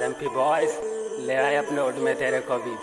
और MP boys ले आए अपने उठ में तेरे को भी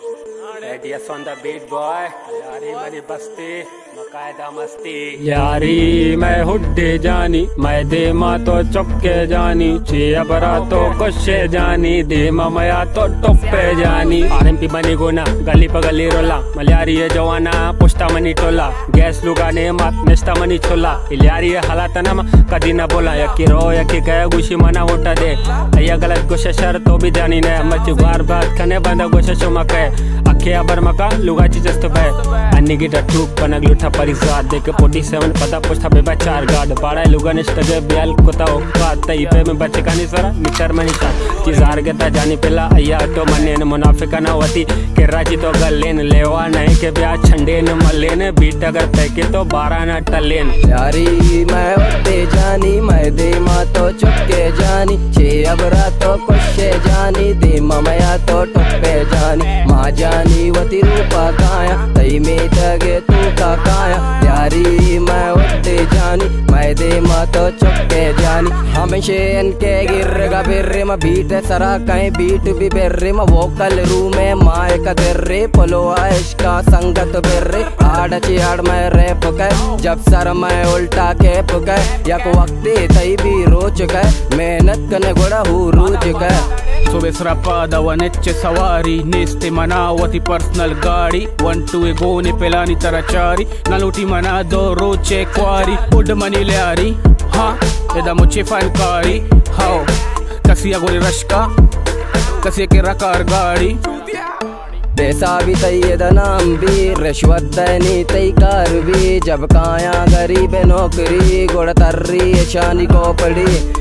radius on the beat boy. यारी मेरी बस्ती मकायदा मस्ती, यारी मैं हुड्डी जानी, मैं देमा तो चुपके जानी, चियबरा तो कुशे जानी, देमा मया तो टुप्पे जानी। आरएमपी बनी गुना, गली पर गली रोला, मल्यारी है जवाना पुष्टा मनी टोला, गैस लुगा ने मत निष्ठा मनी छोला, इल्यारी है हालात नम कदी न बोला, यकी रो यकी कह गुशी मना वोटा दे, अया गलत गुशे शर तो भी जानी ने, मच बार बात खने बंदा गुशे चुमक है, अखे अबर मका लुगा चीज तो है, अन्नी की टट्टू कनक लुठा परिसाद देख 47 पता पुष्टा बेबा चार गार्ड बाड़ा लुगा ने स्टगे बेल कोता औकात तई पे में बच्चे कानी सारा मिटर में निशा की जार गता जानी पेला अया तो मने ने मुनाफिका ना होती के राजी तो गलेन लेवा नहीं के ब्याह छंडे ने मले ने बीट अगर फेंके तो 12 ना टलेन। यारी मैं उठते जानी, मैं देमा तो चुपके जानी, छे अबरा तो कुशे जानी, देमा मया तो टप्पे जानी, मां जानी वती रूपा काया तई में तगे तू का। यारी मैं उठते जानी, मैं देमा तो चुपके जानी, हमेशे इनके गिरगा बिर्रे में बीट है सरा कहीं बीट भी बिर्रे में, वोकल रूम में माए का दिर्रे पलो आयश का संगत बिर्रे, आड़ चियाड़ मैं रैप कर जब सर मैं उल्टा कैप कर, यक वक्ते तई भी रो चुका मेहनत कने गुड़ा हूँ रो चुका। सुबेसरा पादा वनच्चे सवारी नेस्ते मनावती पर्सनल गाड़ी 1-2 गोने पेलानी तरचारी नलूटी मना दो रोचे क्वारी उड मनी ल्यारी हाँ यदा मुझे फनकारी हाओ कसिया गोली रश्का कसिया के रकार गाड़ी पैसा भी तय नाम भी रिश्वत दैनी तय कार भी, जब काया गरीब नौकरी गुड़ तर्री शानी को पड़ी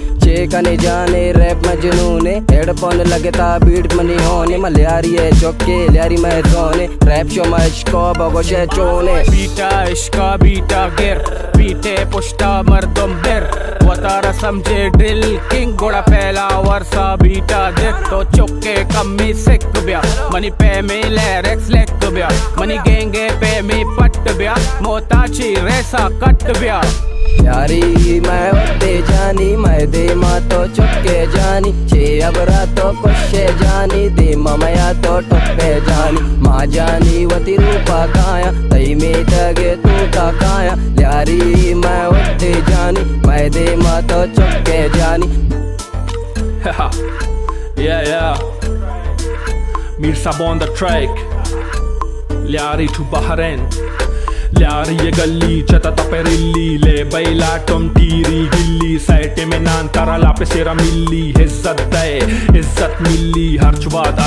कने जाने रैप में जुनूने, हेडफोन लगता बीट मनी होने, मल्यारी है चौके ल्यारी मैं सोने, रैप शो में इश्को बगोशे चोने, बीटा इश्का बीटा गिर बीटे पुष्टा मर्दम बिर वतारा समझे ड्रिल किंग गोड़ा पहला वर्षा बीटा दिर तो चौके कमी सिक ब्या मनी पे में लैरेक्स लेक ब्या मनी गेंगे पे में पट ब्या मोताची रेसा कट ब्या। यारी मैं उठते जानी, मैं देमा तो चुपके जानी, छे अबरा तो कुशे जानी, देमा मया तो टप्पे जानी, माँ जानी वती रूपा काया तई में तगे तू का काया। यारी मैं उठते जानी, मैं देमा तो चुपके जानी। Meer Saab on the track, Liari to Bahrain, यार ये गली चता तपेरिल्ली ले बैला तुम टीरी गिल्ली साइटे में नान तारा लापे सेरा मिल्ली इज्जत दे इज्जत मिल्ली हर्चवाद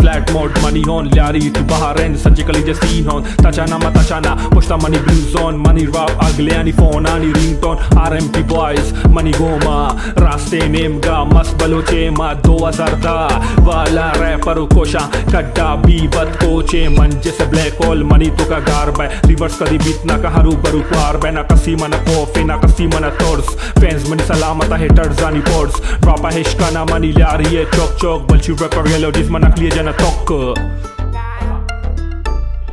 फ्लैट मोड मनी होन यारी तू बहरेन सर्जिकली जैसी होन तचाना मत तचाना पुष्टा मनी ब्लू जोन मनी रॉब अगले आनी फोन आनी रिंगटोन आरएमपी बॉयज मनी गोमा रास्ते नेम गा मस बलोचे मा 2010 वाला रैपर कोशा कड्डा बीबत कोचे मन जैसे ब्लैक होल मनी तो का गार्ब है रिवर्स कदी बीतना का हरू बरू पार बैना कसी मना कॉफी ना कसी मना तोर्स फैंस मनी सलामत है टर्जानी पोर्स ड्रॉप है हिस्का ना मनी ला रही है चौक चौक बल्ची रैपर येलो जिस मना क्लियर जाना टॉक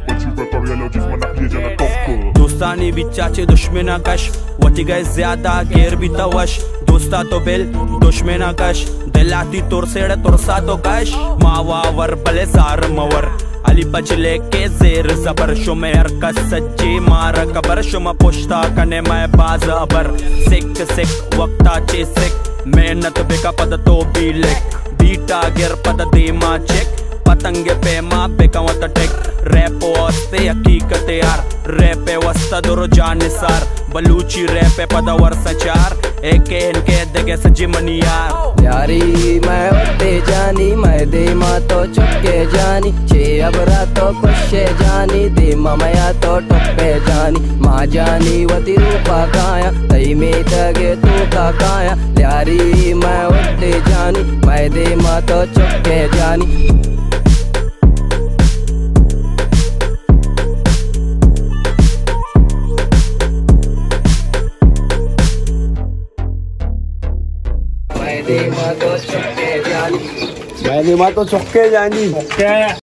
बल्ची रैपर येलो जिस मना क्लियर जाना टॉक दोस्तानी विचाचे दुश्मना कश वती गए ज्यादा गैर भी तवश दोस्ता तो बेल दुश्मना कश दिलाती तोरसेड़ तोरसा तो कश मावा वर बले सार मवर अली बचले के जेर जबर शुमे हरकत सच्ची मार कबर शुमा पुश्ता कने मैं बाज अबर सिक सिक वक्ता चे सिक मेहनत बेका पद तो भी लिख बीटा गिर पद देमा चेक पतंगे पेमा बेकवत टेक रैप वस्ते हकीकत यार रैप वस्ता दुर जानिसार बलूची रैप पद वर्ष चार एक इनके देखे सजी मनी यार। यारी मैं उठते जानी, मैं देमा तो चुपके जानी, छे अबरा तो कुशे जानी, देमा मया तो टप्पे जानी, माँ जानी वती रूपा काया तई में तगे तू का काया। यारी मैं उठते जानी, मैं देमा तो चुपके जानी। मैं देमा तो चुपके जानी।